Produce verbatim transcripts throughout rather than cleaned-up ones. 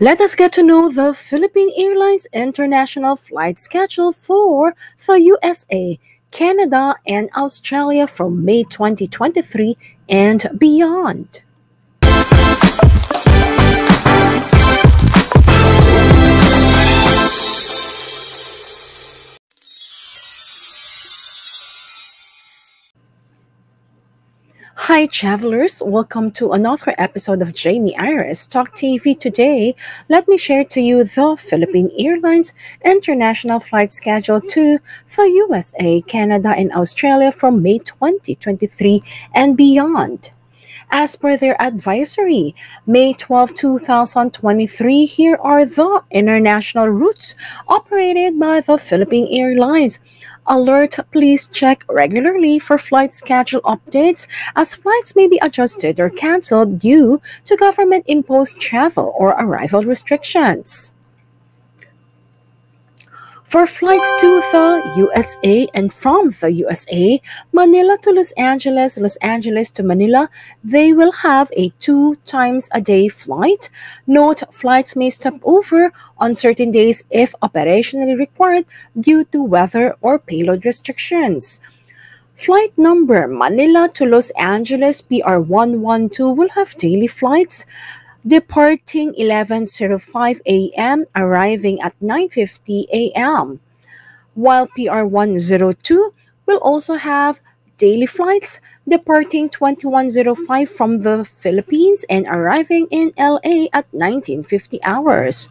Let us get to know the Philippine Airlines international flight schedule for the U S A, Canada, and Australia from May twenty twenty-three and beyond. Hi travelers, welcome to another episode of Jamey Iris Talk T V. Today, let me share to you the Philippine Airlines international flight schedule to the U S A, Canada, and Australia from May twenty twenty-three and beyond. As per their advisory, May twelfth two thousand twenty-three, here are the international routes operated by the Philippine Airlines. Alert, please check regularly for flight schedule updates as flights may be adjusted or cancelled due to government-imposed travel or arrival restrictions. For flights to the U S A and from the U S A, Manila to Los Angeles, Los Angeles to Manila, they will have a two times a day flight. Note, flights may stop over on certain days if operationally required due to weather or payload restrictions. Flight number Manila to Los Angeles P R one one two will have daily flights, departing eleven oh five A M, arriving at nine fifty A M, while P R one oh two will also have daily flights, departing twenty-one oh five from the Philippines and arriving in L A at nineteen fifty hours,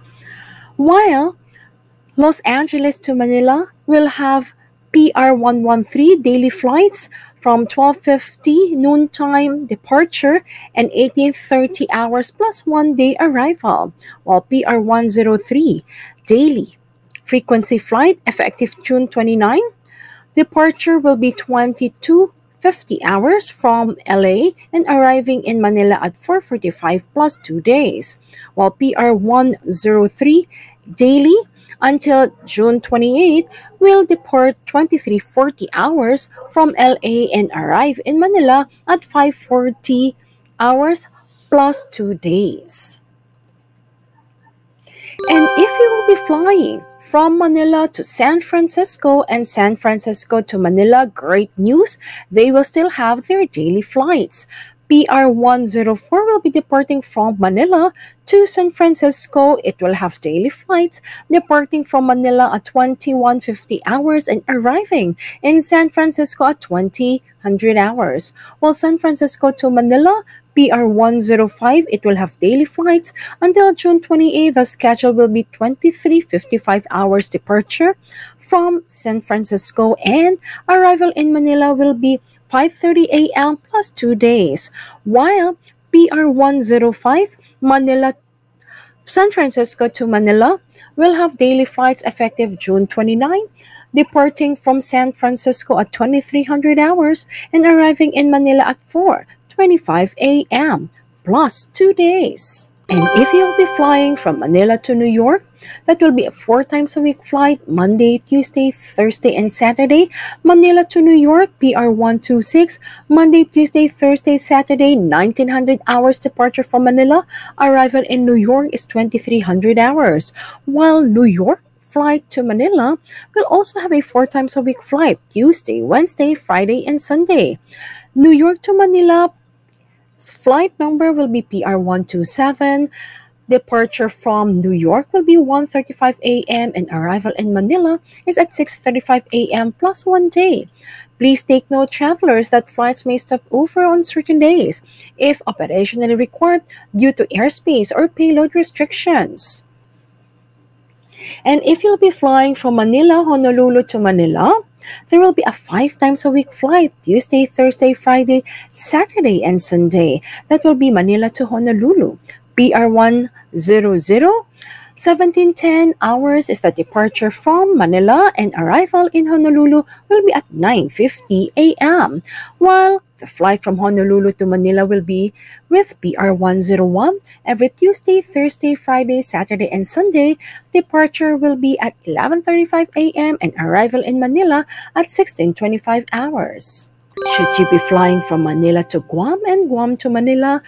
while Los Angeles to Manila will have P R one one three daily flights from twelve fifty noontime departure and eighteen thirty hours plus one day arrival, while P R one oh three daily frequency flight effective June twenty-ninth, departure will be twenty-two fifty hours from L A and arriving in Manila at four forty-five plus two days, while P R one oh three daily until June twenty-eighth will depart twenty-three forty hours from L A and arrive in Manila at five forty hours plus two days. And if you will be flying from Manila to San Francisco and San Francisco to Manila, great news, they will still have their daily flights. P R one oh four will be departing from Manila to San Francisco. It will have daily flights, departing from Manila at twenty-one fifty hours and arriving in San Francisco at twenty hundred hours. While San Francisco to Manila, P R one oh five, it will have daily flights until June twenty-eighth. The schedule will be twenty-three fifty-five hours departure from San Francisco and arrival in Manila will be five thirty A M plus two days, while P R one oh five Manila, San Francisco to Manila will have daily flights effective June twenty-ninth, departing from San Francisco at twenty-three hundred hours and arriving in Manila at four twenty-five A M plus two days. And if you'll be flying from Manila to New York, that will be a four times a week flight, Monday, Tuesday, Thursday, and Saturday. Manila to New York, P R one two six, Monday, Tuesday, Thursday, Saturday, nineteen hundred hours departure from Manila. Arrival in New York is twenty-three hundred hours, while New York flight to Manila will also have a four times a week flight, Tuesday, Wednesday, Friday, and Sunday. New York to Manila, flight number will be P R one two seven. Departure from New York will be one thirty-five A M and arrival in Manila is at six thirty-five A M plus one day. Please take note, travelers, that flights may stop over on certain days if operationally required due to airspace or payload restrictions. And if you'll be flying from Manila, Honolulu to Manila, there will be a five times a week flight, Tuesday, Thursday, Friday, Saturday, and Sunday. That will be Manila to Honolulu. P R one hundred, seventeen ten hours is the departure from Manila and arrival in Honolulu will be at nine fifty A M, while the flight from Honolulu to Manila will be with P R one oh one every Tuesday, Thursday, Friday, Saturday, and Sunday. Departure will be at eleven thirty-five A M and arrival in Manila at sixteen twenty-five hours. Should you be flying from Manila to Guam and Guam to Manila,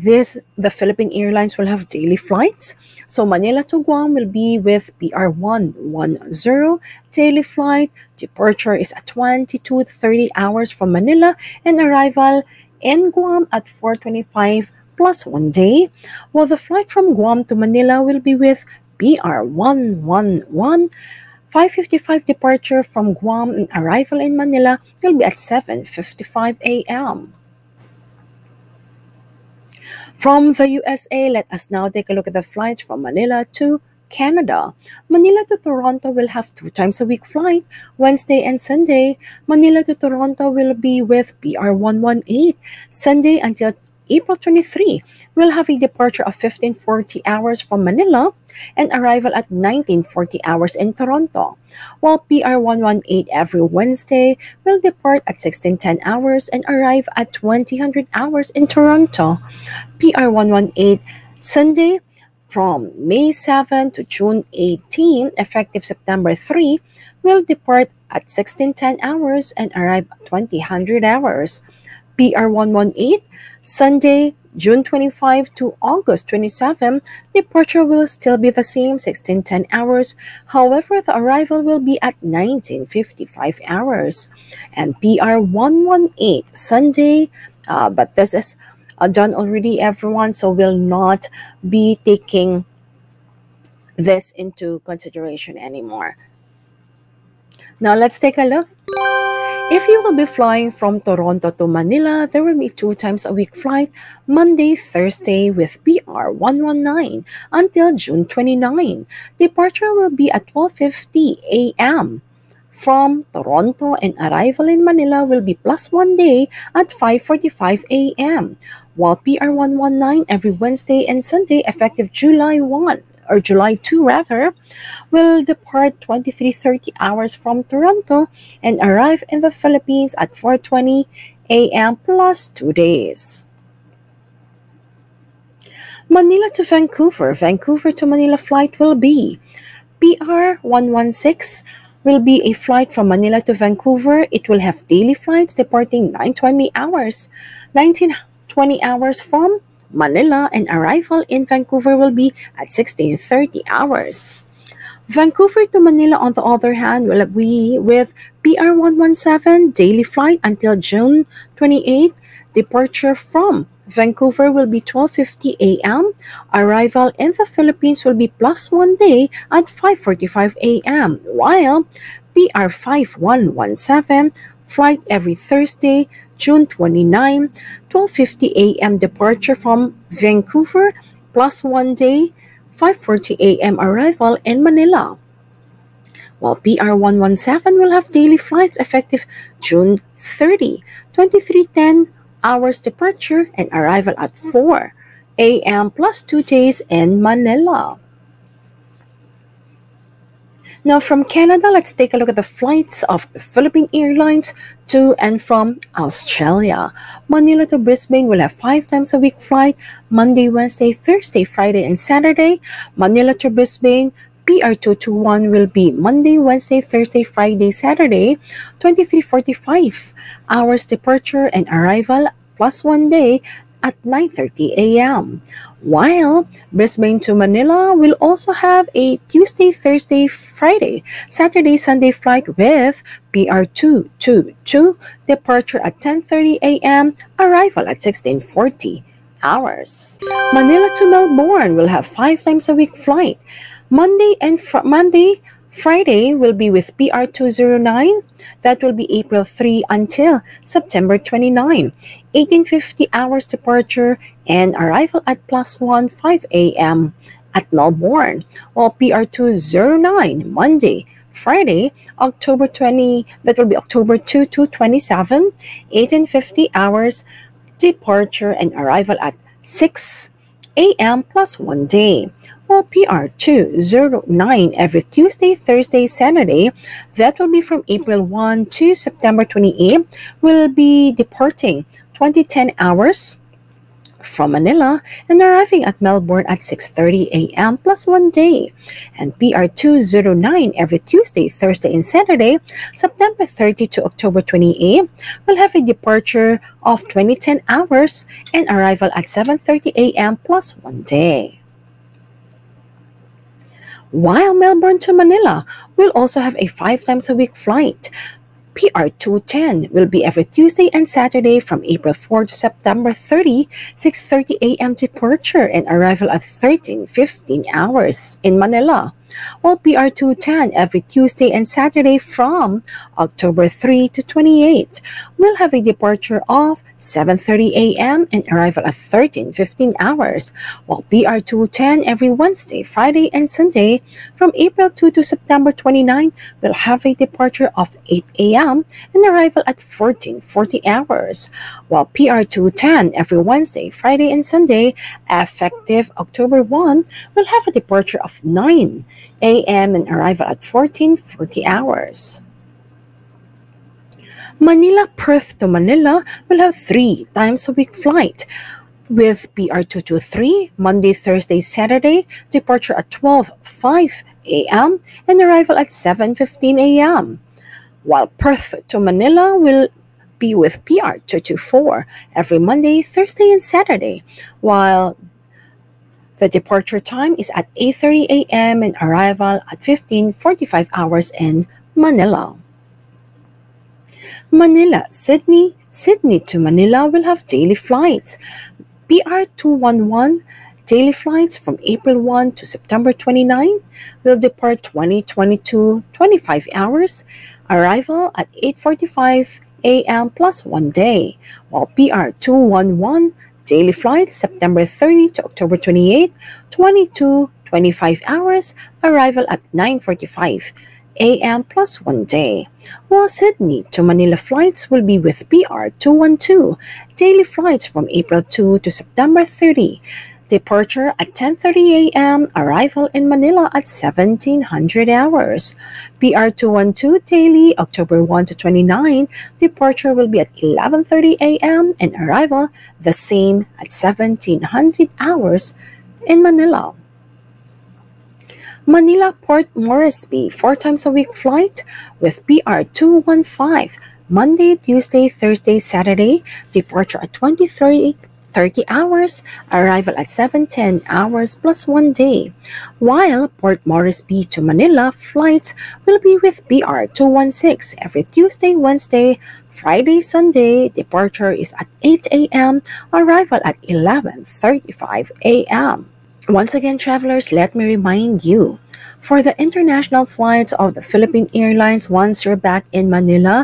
this the Philippine Airlines will have daily flights. So Manila to Guam will be with P R one one zero daily flight. Departure is at twenty-two thirty hours from Manila and arrival in Guam at four twenty-five plus one day, while the flight from Guam to Manila will be with P R one one one. five fifty-five departure from Guam and arrival in Manila will be at seven fifty-five A M From the U S A, let us now take a look at the flights from Manila to Canada. Manila to Toronto will have two times a week flight, Wednesday and Sunday. Manila to Toronto will be with P R one one eight. Sunday until April twenty-third, we'll have a departure of fifteen forty hours from Manila and arrival at nineteen forty hours in Toronto, while P R one one eight every Wednesday will depart at sixteen ten hours and arrive at twenty hundred hours in Toronto. P R one one eight Sunday from May seventh to June eighteenth, effective September third, will depart at sixteen ten hours and arrive at twenty hundred hours. P R one one eight Sunday, June twenty-fifth to August twenty-seventh, departure will still be the same, sixteen ten hours. However, the arrival will be at nineteen fifty-five hours. And P R one one eight Sunday, uh, but this is uh, done already, everyone, so we'll not be taking this into consideration anymore. Now, let's take a look. If you will be flying from Toronto to Manila, there will be two times a week flight, Monday, Thursday with P R one one nine until June twenty-ninth. Departure will be at twelve fifty A M from Toronto and arrival in Manila will be plus one day at five forty-five A M, while P R one one nine every Wednesday and Sunday effective July first. or July second rather, will depart twenty-three thirty hours from Toronto and arrive in the Philippines at four twenty A M plus two days. Manila to Vancouver. Vancouver to Manila flight will be P R one one six. Will be a flight from Manila to Vancouver. It will have daily flights departing nine twenty hours, nineteen twenty hours from Manila and arrival in Vancouver will be at sixteen thirty hours. Vancouver to Manila, on the other hand, will be with P R one one seven daily flight until June twenty-eighth. Departure from Vancouver will be twelve fifty A M Arrival in the Philippines will be plus one day at five forty-five A M, while P R five one one seven flight every Thursday, June twenty-ninth, twelve fifty A M departure from Vancouver, plus one day, five forty A M arrival in Manila. While P R one one seven will have daily flights effective June thirtieth, twenty-three ten hours departure and arrival at four A M plus two days in Manila. Now from Canada, let's take a look at the flights of the Philippine Airlines to and from Australia. Manila to Brisbane will have five times a week flight, Monday, Wednesday, Thursday, Friday, and Saturday. Manila to Brisbane, P R two two one will be Monday, Wednesday, Thursday, Friday, Saturday, twenty-three forty-five hours departure and arrival plus one day at nine thirty A M While Brisbane to Manila will also have a Tuesday, Thursday, Friday, Saturday, Sunday flight with P R two two two departure at ten thirty A M arrival at sixteen forty hours. Manila to Melbourne will have five times a week flight. Monday and fr Monday, Friday will be with P R two zero nine. That will be April third until September twenty-ninth. eighteen fifty hours departure and arrival at plus one, five A M at Melbourne. While P R two zero nine Monday, Friday, October twentieth, that will be October second to twenty-seven, eighteen fifty hours departure and arrival at six A M plus one day. While P R two zero nine every Tuesday, Thursday, Saturday, that will be from April first to September twenty-eighth, will be departing twenty ten hours from Manila and arriving at Melbourne at six thirty a m plus one day, and P R two oh nine every Tuesday, Thursday, and Saturday, September thirtieth to October twenty-eighth, will have a departure of twenty ten hours and arrival at seven thirty a m plus one day. While Melbourne to Manila will also have a five times a week flight. P R two ten will be every Tuesday and Saturday from April fourth to September thirtieth, six thirty a m departure and arrival at thirteen fifteen hours in Manila, while P R two ten every Tuesday and Saturday from October third to twenty-eighth will have a departure of seven thirty a m and arrival at thirteen fifteen hours, while P R two ten every Wednesday, Friday, and Sunday from April second to September twenty-ninth will have a departure of eight a m and arrival at fourteen forty hours, while P R two ten every Wednesday, Friday, and Sunday effective October first will have a departure of nine a m and arrival at fourteen forty hours. Manila Perth to Manila will have three times a week flight, with P R two twenty-three Monday, Thursday, Saturday departure at twelve oh five a m and arrival at seven fifteen a m, while Perth to Manila will be with P R two twenty-four every Monday, Thursday, and Saturday, while the departure time is at eight thirty a m and arrival at fifteen forty-five hours in Manila. Manila, Sydney, Sydney to Manila will have daily flights. P R two eleven daily flights from April first to September twenty-ninth will depart twenty twenty-two, twenty-five hours, arrival at eight forty-five a m plus one day, while P R two eleven daily flight September thirtieth to October twenty-eighth, twenty-two twenty-five hours, arrival at nine forty-five a m plus one day, while Sydney to Manila flights will be with P R two twelve daily flights from April second to September thirtieth, departure at ten thirty a m, arrival in Manila at seventeen hundred hours. P R two twelve daily, October first to twenty-ninth, departure will be at eleven thirty a m and arrival the same at seventeen hundred hours in Manila. Manila Port Moresby, four times a week flight with P R two fifteen, Monday, Tuesday, Thursday, Saturday, departure at twenty-three thirty hours, arrival at seven ten hours plus one day, while Port Moresby to Manila flights will be with P R two sixteen every Tuesday, Wednesday, Friday, Sunday, departure is at eight a m, arrival at eleven thirty-five a m Once again, travelers, let me remind you, for the international flights of the Philippine Airlines, once you're back in Manila,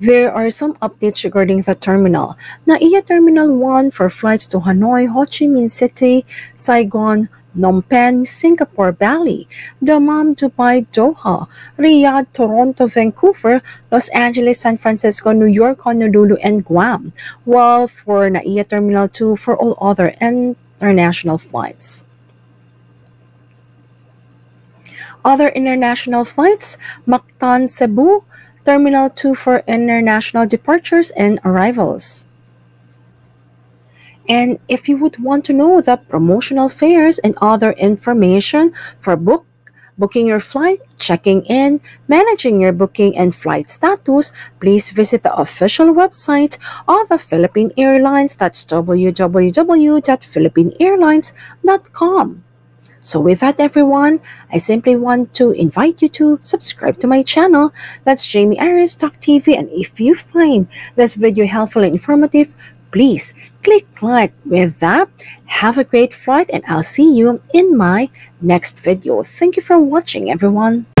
there are some updates regarding the terminal. Naia Terminal one for flights to Hanoi, Ho Chi Minh City, Saigon, Phnom Penh, Singapore, Bali, Dammam, Dubai, Doha, Riyadh, Toronto, Vancouver, Los Angeles, San Francisco, New York, Honolulu, and Guam. While for Naia Terminal two for all other international flights. Other international flights, Mactan, Cebu, Terminal two for international departures and arrivals. And if you would want to know the promotional fares and other information for book, booking your flight, checking in, managing your booking and flight status, please visit the official website of the Philippine Airlines, that's w w w dot philippine airlines dot com. So with that, everyone, I simply want to invite you to subscribe to my channel. That's Jamey Iris Talk T V. And if you find this video helpful and informative, please click like. With that, have a great flight and I'll see you in my next video. Thank you for watching, everyone.